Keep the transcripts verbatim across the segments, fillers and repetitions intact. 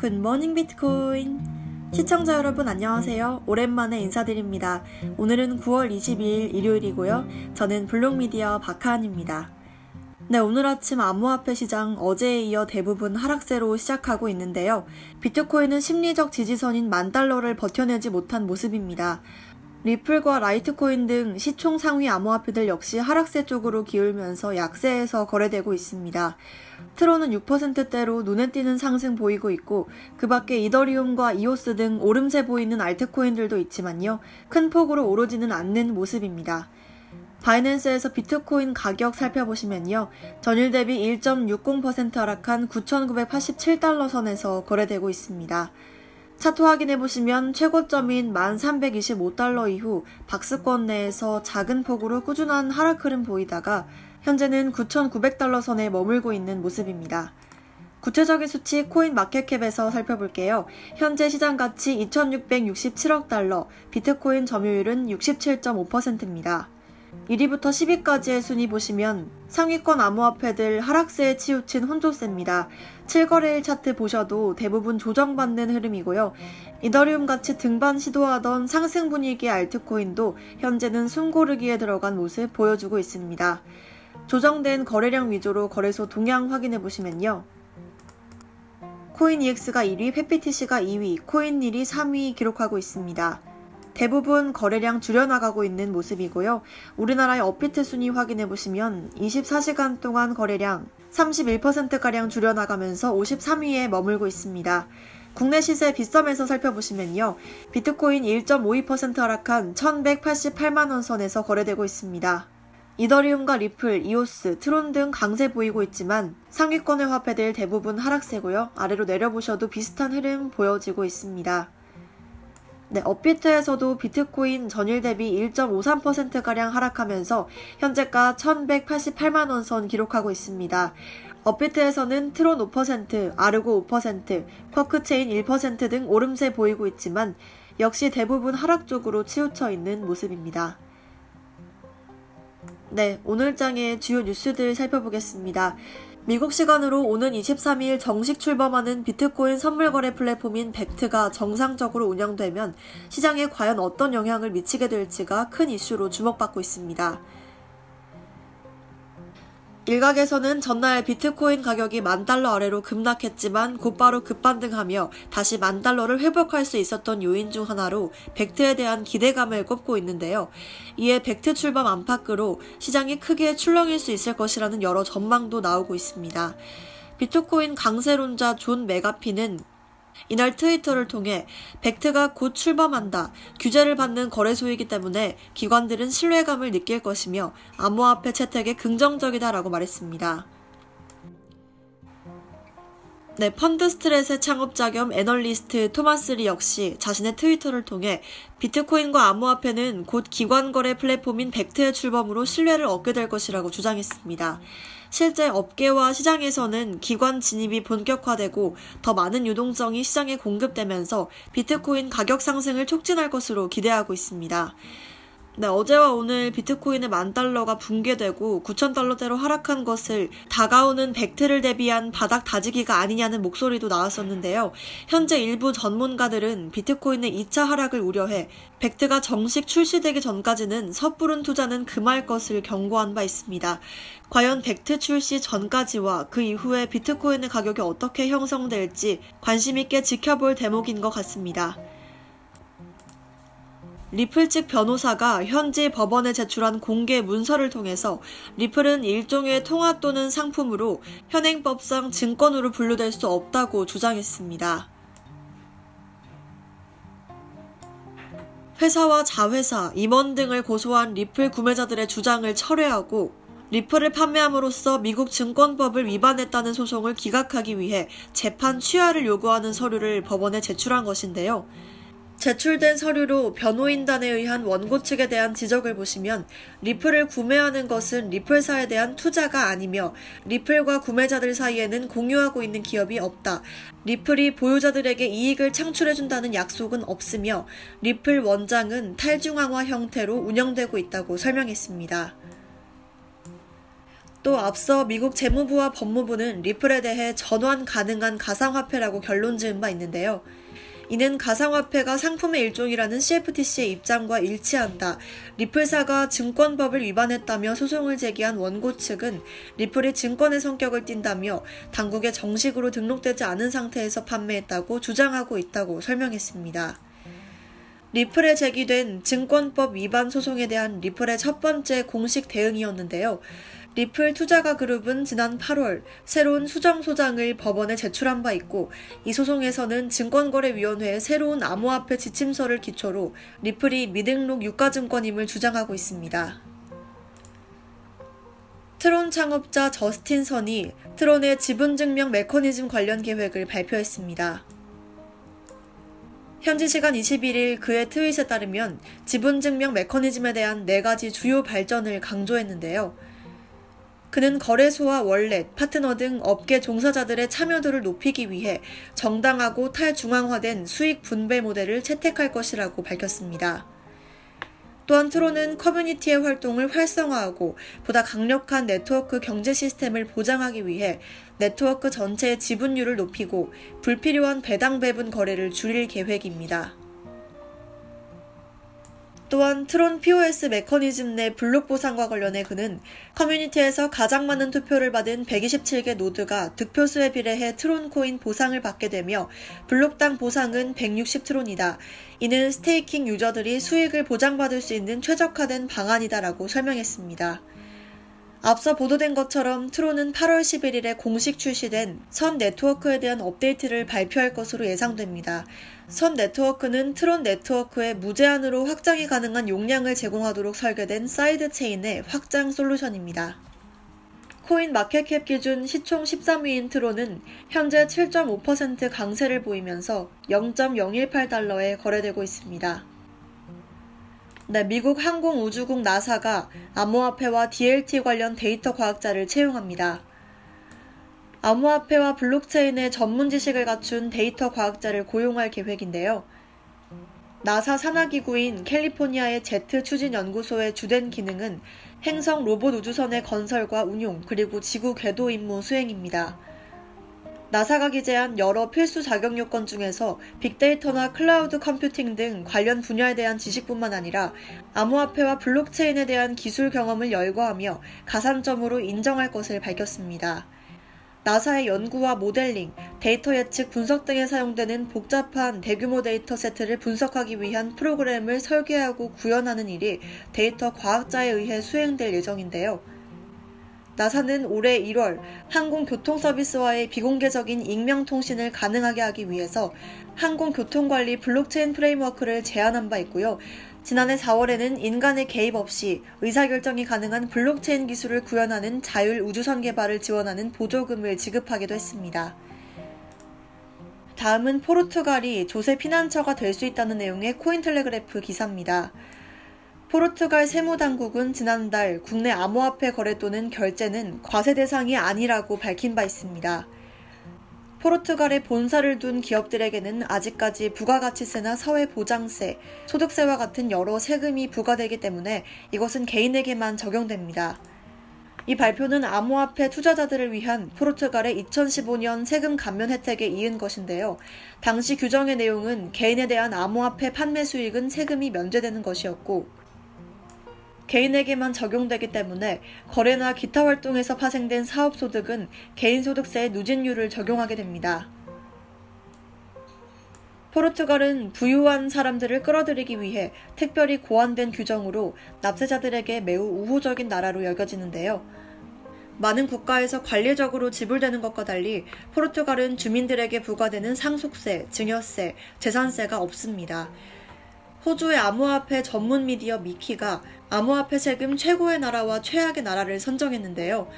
굿모닝 비트코인 시청자 여러분 안녕하세요. 오랜만에 인사드립니다. 오늘은 구월 이십이일 일요일이고요. 저는 블록미디어 박하은입니다. 네, 오늘 아침 암호화폐 시장 어제에 이어 대부분 하락세로 시작하고 있는데요. 비트코인은 심리적 지지선인 만 달러를 버텨내지 못한 모습입니다. 리플과 라이트코인 등 시총 상위 암호화폐들 역시 하락세 쪽으로 기울면서 약세에서 거래되고 있습니다. 트론은 육 퍼센트대로 눈에 띄는 상승 보이고 있고 그 밖에 이더리움과 이오스 등 오름세 보이는 알트코인들도 있지만요. 큰 폭으로 오르지는 않는 모습입니다. 바이낸스에서 비트코인 가격 살펴보시면요. 전일 대비 일 점 육공 퍼센트 하락한 구천구백팔십칠 달러 선에서 거래되고 있습니다. 차트 확인해보시면 최고점인 만 삼백이십오 달러 이후 박스권 내에서 작은 폭으로 꾸준한 하락 흐름 보이다가 현재는 구천구백 달러 선에 머물고 있는 모습입니다. 구체적인 수치 코인 마켓캡에서 살펴볼게요. 현재 시장가치 이천육백육십칠억 달러, 비트코인 점유율은 육십칠 점 오 퍼센트입니다. 일 위부터 십 위까지의 순위 보시면 상위권 암호화폐들 하락세에 치우친 혼조세입니다. 칠 거래일 차트 보셔도 대부분 조정받는 흐름이고요. 이더리움같이 등반 시도하던 상승 분위기의 알트코인도 현재는 숨고르기에 들어간 모습 보여주고 있습니다. 조정된 거래량 위주로 거래소 동향 확인해보시면요. 코인이엑스가 일 위, 페피티씨가 이 위, 코인일이 삼 위 기록하고 있습니다. 대부분 거래량 줄여나가고 있는 모습이고요. 우리나라의 업비트 순위 확인해보시면 이십사 시간 동안 거래량 삼십일 퍼센트가량 줄여나가면서 오십삼 위에 머물고 있습니다. 국내 시세 빗썸에서 살펴보시면요. 비트코인 일 점 오이 퍼센트 하락한 천백팔십팔만 원 선에서 거래되고 있습니다. 이더리움과 리플, 이오스, 트론 등 강세 보이고 있지만 상위권의 화폐들 대부분 하락세고요. 아래로 내려보셔도 비슷한 흐름 보여지고 있습니다. 네, 업비트에서도 비트코인 전일 대비 일 점 오삼 퍼센트가량 하락하면서 현재가 천백팔십팔만 원 선 기록하고 있습니다. 업비트에서는 트론 오 퍼센트, 아르고 오 퍼센트, 쿼크체인 일 퍼센트 등 오름세 보이고 있지만 역시 대부분 하락 쪽으로 치우쳐 있는 모습입니다. 네, 오늘 장의 주요 뉴스들 살펴보겠습니다. 미국 시간으로 오는 이십삼일 정식 출범하는 비트코인 선물거래 플랫폼인 백트가 정상적으로 운영되면 시장에 과연 어떤 영향을 미치게 될지가 큰 이슈로 주목받고 있습니다. 일각에서는 전날 비트코인 가격이 만 달러 아래로 급락했지만 곧바로 급반등하며 다시 만 달러를 회복할 수 있었던 요인 중 하나로 백트에 대한 기대감을 꼽고 있는데요. 이에 백트 출범 안팎으로 시장이 크게 출렁일 수 있을 것이라는 여러 전망도 나오고 있습니다. 비트코인 강세론자 존 메가피는 이날 트위터를 통해 백트가 곧 출범한다. 규제를 받는 거래소이기 때문에 기관들은 신뢰감을 느낄 것이며 암호화폐 채택에 긍정적이다라고 말했습니다. 네, 펀드스트렛의 창업자 겸 애널리스트 토마스 리 역시 자신의 트위터를 통해 비트코인과 암호화폐는 곧 기관거래 플랫폼인 백트의 출범으로 신뢰를 얻게 될 것이라고 주장했습니다. 실제 업계와 시장에서는 기관 진입이 본격화되고 더 많은 유동성이 시장에 공급되면서 비트코인 가격 상승을 촉진할 것으로 기대하고 있습니다. 네, 어제와 오늘 비트코인의 만 달러가 붕괴되고 구천 달러대로 하락한 것을 다가오는 백트를 대비한 바닥 다지기가 아니냐는 목소리도 나왔었는데요. 현재 일부 전문가들은 비트코인의 이 차 하락을 우려해 백트가 정식 출시되기 전까지는 섣부른 투자는 금할 것을 경고한 바 있습니다. 과연 백트 출시 전까지와 그 이후에 비트코인의 가격이 어떻게 형성될지 관심 있게 지켜볼 대목인 것 같습니다. 리플 측 변호사가 현지 법원에 제출한 공개 문서를 통해서 리플은 일종의 통화 또는 상품으로 현행법상 증권으로 분류될 수 없다고 주장했습니다. 회사와 자회사, 임원 등을 고소한 리플 구매자들의 주장을 철회하고 리플을 판매함으로써 미국 증권법을 위반했다는 소송을 기각하기 위해 재판 취하를 요구하는 서류를 법원에 제출한 것인데요. 제출된 서류로 변호인단에 의한 원고 측에 대한 지적을 보시면 리플을 구매하는 것은 리플사에 대한 투자가 아니며 리플과 구매자들 사이에는 공유하고 있는 기업이 없다. 리플이 보유자들에게 이익을 창출해준다는 약속은 없으며 리플 원장은 탈중앙화 형태로 운영되고 있다고 설명했습니다. 또 앞서 미국 재무부와 법무부는 리플에 대해 전환 가능한 가상화폐라고 결론 지은 바 있는데요. 이는 가상화폐가 상품의 일종이라는 씨에프티씨의 입장과 일치한다. 리플사가 증권법을 위반했다며 소송을 제기한 원고 측은 리플이 증권의 성격을 띈다며 당국에 정식으로 등록되지 않은 상태에서 판매했다고 주장하고 있다고 설명했습니다. 리플에 제기된 증권법 위반 소송에 대한 리플의 첫 번째 공식 대응이었는데요. 리플 투자가 그룹은 지난 팔월 새로운 수정소장을 법원에 제출한 바 있고, 이 소송에서는 증권거래위원회의 새로운 암호화폐 지침서를 기초로 리플이 미등록 유가증권임을 주장하고 있습니다. 트론 창업자 저스틴 선이 트론의 지분증명 메커니즘 관련 계획을 발표했습니다. 현지시간 이십일일 그의 트윗에 따르면 지분증명 메커니즘에 대한 네 가지 주요 발전을 강조했는데요. 그는 거래소와 월렛, 파트너 등 업계 종사자들의 참여도를 높이기 위해 정당하고 탈중앙화된 수익 분배 모델을 채택할 것이라고 밝혔습니다. 또한 트론은 커뮤니티의 활동을 활성화하고 보다 강력한 네트워크 경제 시스템을 보장하기 위해 네트워크 전체의 지분율을 높이고 불필요한 배당 배분 거래를 줄일 계획입니다. 또한 트론 피오에스 메커니즘 내 블록 보상과 관련해 그는 커뮤니티에서 가장 많은 투표를 받은 백이십칠 개 노드가 득표수에 비례해 트론 코인 보상을 받게 되며 블록당 보상은 백육십 트론이다. 이는 스테이킹 유저들이 수익을 보장받을 수 있는 최적화된 방안이다라고 설명했습니다. 앞서 보도된 것처럼 트론은 팔월 십일일에 공식 출시된 선 네트워크에 대한 업데이트를 발표할 것으로 예상됩니다. 선 네트워크는 트론 네트워크에 무제한으로 확장이 가능한 용량을 제공하도록 설계된 사이드 체인의 확장 솔루션입니다. 코인 마켓캡 기준 시총 십삼 위인 트론은 현재 칠 점 오 퍼센트 강세를 보이면서 영 점 영일팔 달러에 거래되고 있습니다. 네, 미국 항공우주국 나사가 암호화폐와 디엘티 관련 데이터 과학자를 채용합니다. 암호화폐와 블록체인의 전문 지식을 갖춘 데이터 과학자를 고용할 계획인데요. 나사 산하기구인 캘리포니아의 제트 추진연구소의 주된 기능은 행성 로봇 우주선의 건설과 운용, 그리고 지구 궤도 임무 수행입니다. 나사가 기재한 여러 필수 자격 요건 중에서 빅데이터나 클라우드 컴퓨팅 등 관련 분야에 대한 지식뿐만 아니라 암호화폐와 블록체인에 대한 기술 경험을 열거하며 가산점으로 인정할 것을 밝혔습니다. 나사의 연구와 모델링, 데이터 예측 분석 등에 사용되는 복잡한 대규모 데이터 세트를 분석하기 위한 프로그램을 설계하고 구현하는 일이 데이터 과학자에 의해 수행될 예정인데요. 나사는 올해 일월 항공교통서비스와의 비공개적인 익명통신을 가능하게 하기 위해서 항공교통관리 블록체인 프레임워크를 제안한 바 있고요. 지난해 사월에는 인간의 개입 없이 의사결정이 가능한 블록체인 기술을 구현하는 자율 우주선 개발을 지원하는 보조금을 지급하기도 했습니다. 다음은 포르투갈이 조세 피난처가 될 수 있다는 내용의 코인텔레그래프 기사입니다. 포르투갈 세무당국은 지난달 국내 암호화폐 거래 또는 결제는 과세 대상이 아니라고 밝힌 바 있습니다. 포르투갈에 본사를 둔 기업들에게는 아직까지 부가가치세나 사회보장세, 소득세와 같은 여러 세금이 부과되기 때문에 이것은 개인에게만 적용됩니다. 이 발표는 암호화폐 투자자들을 위한 포르투갈의 이천십오 년 세금 감면 혜택에 이은 것인데요. 당시 규정의 내용은 개인에 대한 암호화폐 판매 수익은 세금이 면제되는 것이었고, 개인에게만 적용되기 때문에 거래나 기타 활동에서 파생된 사업소득은 개인소득세의 누진율을 적용하게 됩니다. 포르투갈은 부유한 사람들을 끌어들이기 위해 특별히 고안된 규정으로 납세자들에게 매우 우호적인 나라로 여겨지는데요. 많은 국가에서 관례적으로 지불되는 것과 달리 포르투갈은 주민들에게 부과되는 상속세, 증여세, 재산세가 없습니다. 호주의 암호화폐 전문 미디어 미키가 암호화폐 세금 최고의 나라와 최악의 나라를 선정했는데요.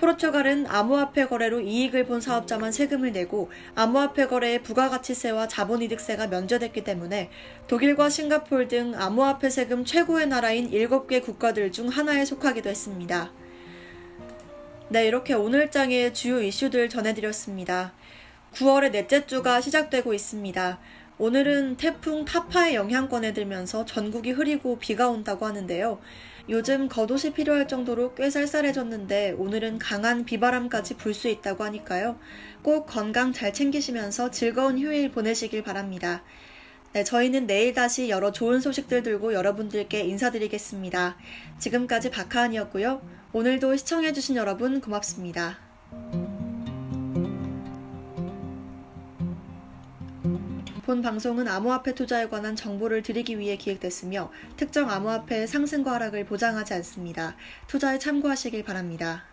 포르투갈은 암호화폐 거래로 이익을 본 사업자만 세금을 내고 암호화폐 거래의 부가가치세와 자본이득세가 면제됐기 때문에 독일과 싱가포르 등 암호화폐 세금 최고의 나라인 일곱 개 국가들 중 하나에 속하기도 했습니다. 네, 이렇게 오늘 장의 주요 이슈들 전해드렸습니다. 구월의 넷째 주가 시작되고 있습니다. 오늘은 태풍 파파의 영향권에 들면서 전국이 흐리고 비가 온다고 하는데요. 요즘 겉옷이 필요할 정도로 꽤 쌀쌀해졌는데 오늘은 강한 비바람까지 불 수 있다고 하니까요. 꼭 건강 잘 챙기시면서 즐거운 휴일 보내시길 바랍니다. 네, 저희는 내일 다시 여러 좋은 소식들 들고 여러분들께 인사드리겠습니다. 지금까지 박하은이었고요. 오늘도 시청해주신 여러분 고맙습니다. 본 방송은 암호화폐 투자에 관한 정보를 드리기 위해 기획됐으며 특정 암호화폐의 상승과 하락을 보장하지 않습니다. 투자에 참고하시길 바랍니다.